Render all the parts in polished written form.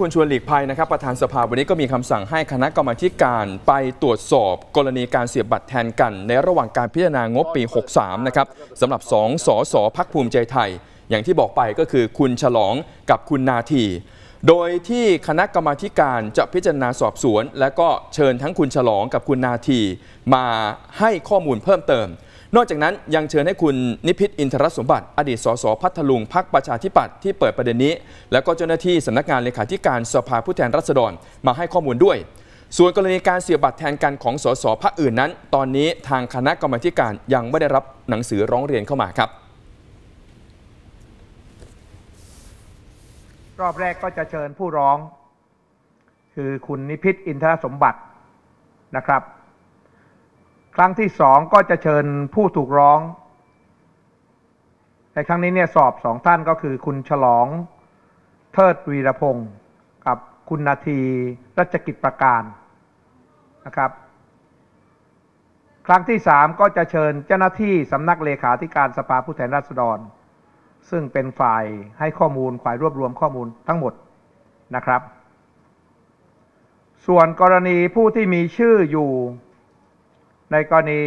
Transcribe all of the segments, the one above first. คุณชวนหลีกภัยนะครับประธานสภาวันนี้ก็มีคำสั่งให้คณะกรรมาธิการไปตรวจสอบกรณีการเสียบบัตรแทนกันในระหว่างการพิจารณางบปี63นะครับสำหรับ2สสพรรคภูมิใจไทยอย่างที่บอกไปก็คือคุณฉลองกับคุณนาทีโดยที่คณะกรรมาธิการจะพิจารณาสอบสวนและก็เชิญทั้งคุณฉลองกับคุณนาทีมาให้ข้อมูลเพิ่มเติมนอกจากนั้นยังเชิญให้คุณนิพิษอินทรสมบัติอดีตสสพัทลุงพรรคประชาธิปัตย์ที่เปิดประเด็นนี้แล้วก็เจ้าหน้าที่สำนักงานเลขาธิการสภาผู้แทนราษฎรมาให้ข้อมูลด้วยส่วนกรณีการเสียบัตรแทนกันของสสพรรคอื่นนั้นตอนนี้ทางคณะกรรมาการยังไม่ได้รับหนังสือร้องเรียนเข้ามาครับรอบแรกก็จะเชิญผู้ร้องคือคุณนิพิษอินทรสมบัตินะครับครั้งที่สองก็จะเชิญผู้ถูกร้องในครั้งนี้เนี่ยสอบสองท่านก็คือคุณฉลองเทิดวีรพงศ์กับคุณนาทีรัชกิจประการนะครับครั้งที่สามก็จะเชิญเจ้าหน้าที่สำนักเลขาธิการสภาผู้แทนราษฎรซึ่งเป็นฝ่ายให้ข้อมูลฝ่ายรวบรวมข้อมูลทั้งหมดนะครับส่วนกรณีผู้ที่มีชื่ออยู่ในกรณี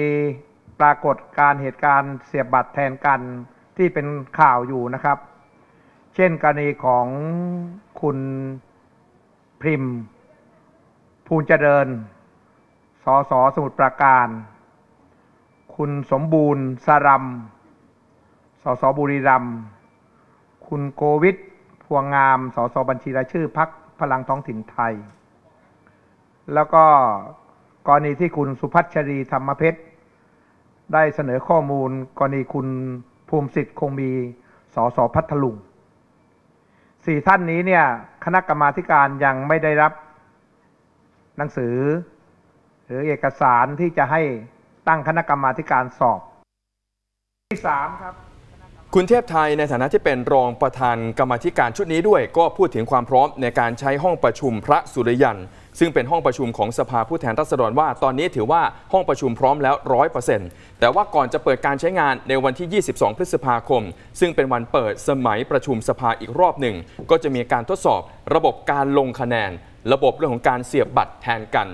ปรากฏการเหตุการณ์เสียบบัตรแทนกันที่เป็นข่าวอยู่นะครับเช่นกรณีของคุณพริมภูลเจริญสสสมุทรปราการคุณสมบูรณ์สารัมสสบุรีรัมย์คุณโกวิทพวงงามสสบัญชีรายชื่อพรรคพลังท้องถิ่นไทยแล้วก็กรณีที่คุณสุพัชรีธรรมเพชรได้เสนอข้อมูลกรณีคุณภูมิสิทธิ์คงมีสสพัทลุงสี่ท่านนี้เนี่ยคณะกรรมาการยังไม่ได้รับหนังสือหรือเอกสารที่จะให้ตั้งคณะกรรมาการสอบที่3ครับคุณเทพไทยในฐานะที่เป็นรองประธานกรรมาธิการชุดนี้ด้วยก็พูดถึงความพร้อมในการใช้ห้องประชุมพระสุริยันซึ่งเป็นห้องประชุมของสภาผู้แทนราษฎรว่าตอนนี้ถือว่าห้องประชุมพร้อมแล้ว 100% แต่ว่าก่อนจะเปิดการใช้งานในวันที่ 22 พฤษภาคมซึ่งเป็นวันเปิดสมัยประชุมสภาอีกรอบหนึ่งก็จะมีการทดสอบระบบการลงคะแนนระบบเรื่องของการเสียบบัตรแทนกัน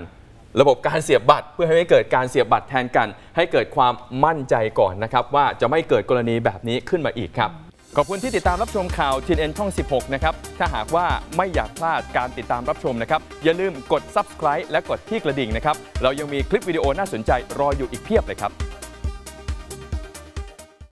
ระบบการเสียบบัตรเพื่อให้ไม่เกิดการเสียบบัตรแทนกันให้เกิดความมั่นใจก่อนนะครับว่าจะไม่เกิดกรณีแบบนี้ขึ้นมาอีกครับขอบคุณที่ติดตามรับชมข่าว TNN ช่อง 16 นะครับถ้าหากว่าไม่อยากพลาดการติดตามรับชมนะครับอย่าลืมกด Subscribe และกดที่กระดิ่งนะครับเรายังมีคลิปวิดีโอน่าสนใจรออยู่อีกเพียบเลยครับ